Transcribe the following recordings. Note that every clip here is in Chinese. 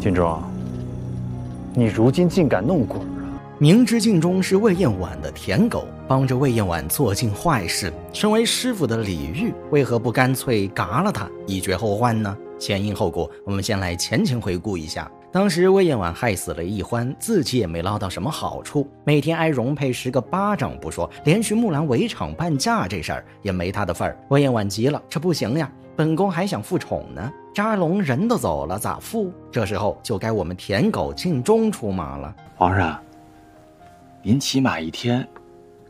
晋忠，你如今竟敢弄鬼了！明知晋忠是魏彦婉的舔狗，帮着魏彦婉做尽坏事，身为师傅的李煜为何不干脆嘎了他，以绝后患呢？前因后果，我们先来前回顾一下。当时魏彦婉害死了易欢，自己也没捞到什么好处，每天挨容佩10个巴掌不说，连续木兰围场半价这事儿也没他的份儿。魏彦婉急了，这不行呀，本宫还想复宠呢，扎龙人都走了，咋复？这时候就该我们舔狗晋忠出马了。皇上，您骑马一天，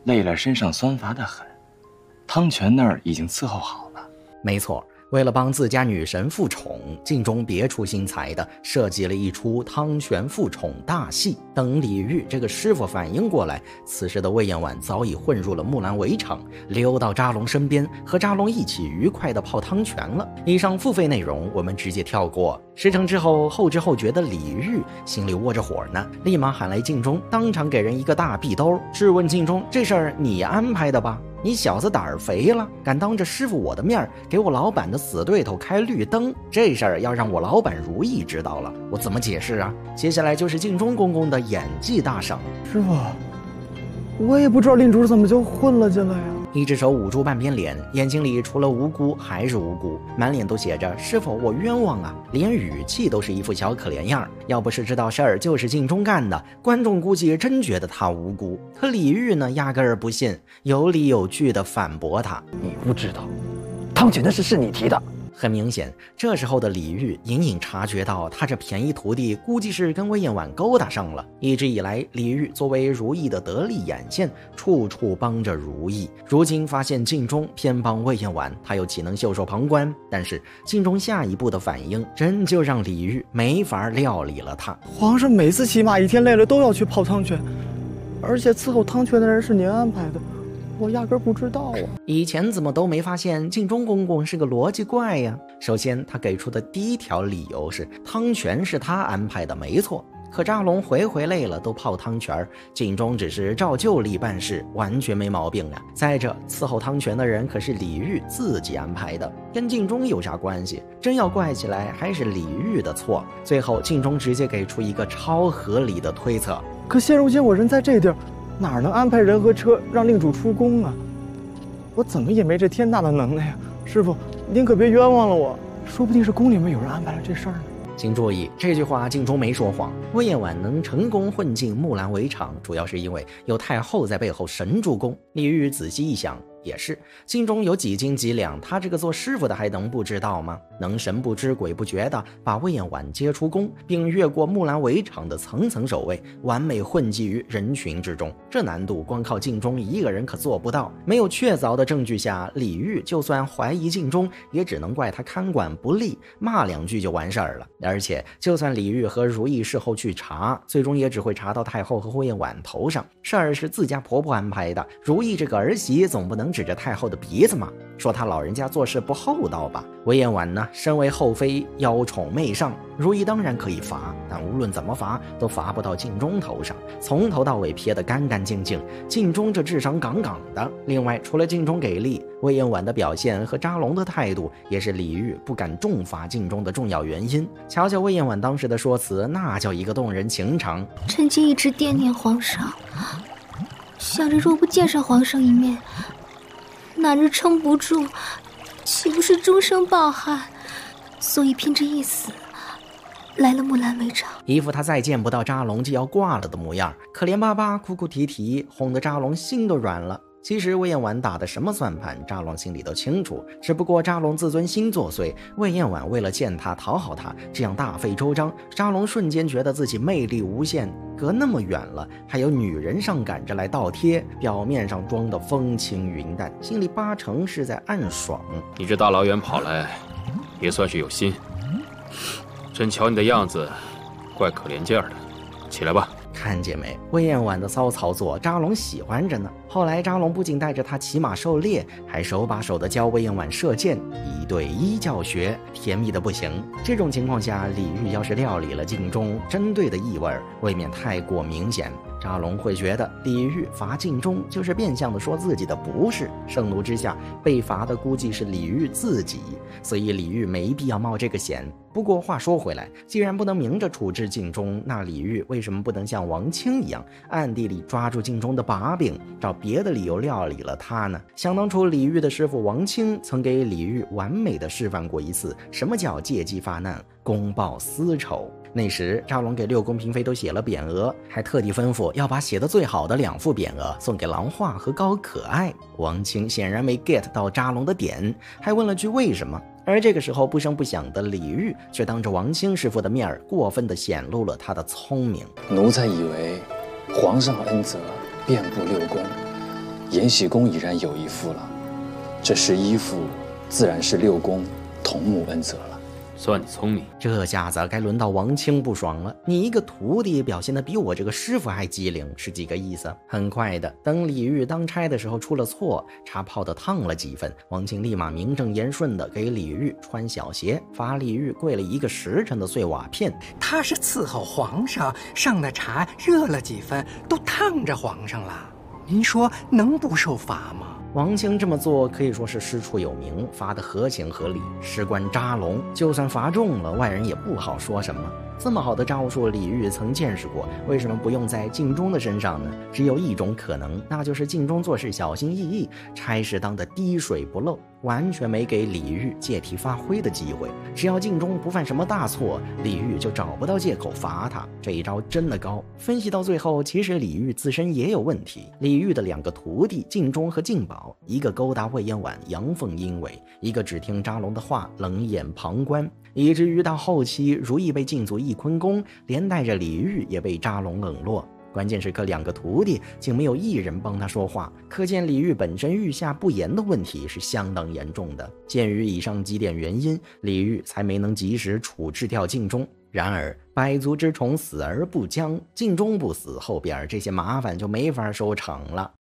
累了身上酸乏的很，汤泉那儿已经伺候好了。没错。为了帮自家女神复宠，晋忠别出心裁的设计了一出汤泉复宠大戏。等李煜这个师傅反应过来，此时的魏彦婉早已混入了木兰围场，溜到扎龙身边，和扎龙一起愉快的泡汤泉了。以上付费内容我们直接跳过。10程之后，后知后觉的李煜心里窝着火呢，立马喊来晋忠，当场给人一个大壁兜，质问晋忠：这事儿你安排的吧？你小子胆儿肥了，敢当着师傅我的面给我老板的死对头开绿灯，这事儿要让我老板如意知道了，我怎么解释啊？接下来就是晋忠公公的演技大赏。师傅，我也不知道令主怎么就混了进来啊。一只手捂住半边脸，眼睛里除了无辜还是无辜，满脸都写着师傅我冤枉啊，连语气都是一副小可怜样。要不是知道事儿就是晋忠干的，观众估计真觉得他无辜。可李煜呢，压根儿不信，有理有据的反驳他：你不知道汤泉的事是你提的。很明显，这时候的李煜隐隐察觉到他这便宜徒弟估计是跟魏彦婉勾搭上了。一直以来，李煜作为如意的得力眼线，处处帮着如意，如今发现晋忠偏帮魏彦婉，他又岂能袖手旁观？但是晋忠下一步的反应真就让李煜没法料理了他。皇上每次骑马一天累了都要去泡汤泉，而且伺候汤泉的人是您安排的，我压根不知道啊！以前怎么都没发现晋忠公公是个逻辑怪呀？首先，他给出的第一条理由是汤泉是他安排的，没错。可扎龙回累了都泡汤泉，晋忠只是照旧例办事，完全没毛病啊！再者，伺候汤泉的人可是李煜自己安排的，跟晋忠有啥关系？真要怪起来，还是李煜的错。最后，晋忠直接给出一个超合理的推测：可现如今我人在这地儿，哪能安排人和车让令主出宫啊？我怎么也没这天大的能耐呀！师傅，您可别冤枉了我，说不定是宫里面有人安排了这事儿呢。请注意，这句话晋忠没说谎。魏彦婉能成功混进木兰围场，主要是因为有太后在背后神助攻。李煜仔细一想，也是，晋忠有几斤几两，他这个做师傅的还能不知道吗？能神不知鬼不觉的把魏彦婉接出宫，并越过木兰围场的层层守卫，完美混迹于人群之中，这难度光靠晋忠一个人可做不到。没有确凿的证据下，李煜就算怀疑晋忠，也只能怪他看管不力，骂2句就完事儿了。而且就算李煜和如意事后去查，最终也只会查到太后和魏彦婉头上，事儿是自家婆婆安排的，如意这个儿媳总不能指着太后的鼻子嘛，说她老人家做事不厚道吧。魏彦婉呢，身为后妃，妖宠媚上，如意当然可以罚，但无论怎么罚都罚不到晋忠头上，从头到尾撇得干干净净。晋忠这智商杠杠的。另外，除了晋忠给力，魏彦婉的表现和扎龙的态度也是李煜不敢重罚晋忠的重要原因。瞧瞧魏彦婉当时的说辞，那叫一个动人情长。臣妾一直惦念皇上，想着若不见上皇上一面，哪日撑不住，岂不是终生抱憾？所以拼着一死，来了木兰围场。一副他再见不到扎龙就要挂了的模样，可怜巴巴哭哭啼啼，哄得扎龙心都软了。其实魏彦婉打的什么算盘，扎龙心里都清楚，只不过扎龙自尊心作祟，魏彦婉为了见他讨好他，这样大费周章。扎龙瞬间觉得自己魅力无限，隔那么远了还有女人上赶着来倒贴，表面上装得风轻云淡，心里8成是在暗爽。你这大老远跑来也算是有心，真瞧你的样子怪可怜劲儿的，起来吧。看见没，魏彦婉的骚操作扎龙喜欢着呢。后来扎龙不仅带着他骑马狩猎，还手把手的教魏彦婉射箭，1对1教学，甜蜜的不行。这种情况下，李煜要是料理了晋忠针对的意味未免太过明显，扎龙会觉得李煜罚晋忠就是变相的说自己的不是，盛怒之下被罚的估计是李煜自己，所以李煜没必要冒这个险。不过话说回来，既然不能明着处置敬忠，那李煜为什么不能像王清一样暗地里抓住敬忠的把柄，找别的理由料理了他呢？想当初，李煜的师傅王清曾给李煜完美的示范过一次什么叫借机发难、公报私仇。那时赵龙给六宫嫔妃都写了匾额，还特地吩咐要把写得最好的两副匾额送给郎化和高可爱。王清显然没 get 到扎龙的点，还问了句为什么。而这个时候不声不响的李煜却当着王清师傅的面儿，过分地显露了他的聪明。奴才以为皇上恩泽遍布六宫，延禧宫已然有一副了，这11副自然是六宫同沐恩泽了。算你聪明。这下子该轮到王清不爽了，你一个徒弟表现得比我这个师傅还机灵，是几个意思？很快的，等李煜当差的时候出了错，茶泡的烫了几分，王清立马名正言顺的给李煜穿小鞋，罚李煜跪了1个时辰的碎瓦片。他是伺候皇上，上的茶热了几分，都烫着皇上了，您说能不受罚吗？王清这么做可以说是师出有名，罚得合情合理。事关扎龙，就算罚重了，外人也不好说什么。这么好的招数，李煜曾见识过，为什么不用在敬忠的身上呢？只有一种可能，那就是敬忠做事小心翼翼，差事当得滴水不漏，完全没给李煜借题发挥的机会。只要敬忠不犯什么大错，李煜就找不到借口罚他。这一招真的高。分析到最后，其实李煜自身也有问题。李煜的2个徒弟敬忠和敬宝，一个勾搭魏嬿婉阳奉阴违，一个只听扎龙的话冷眼旁观，以至于到后期如意被禁足翊坤宫，连带着李煜也被扎龙冷落。关键时刻，2个徒弟竟没有一人帮他说话，可见李煜本身御下不严的问题是相当严重的。鉴于以上几点原因，李煜才没能及时处置掉敬忠。然而百足之虫，死而不僵，敬忠不死，后边这些麻烦就没法收场了。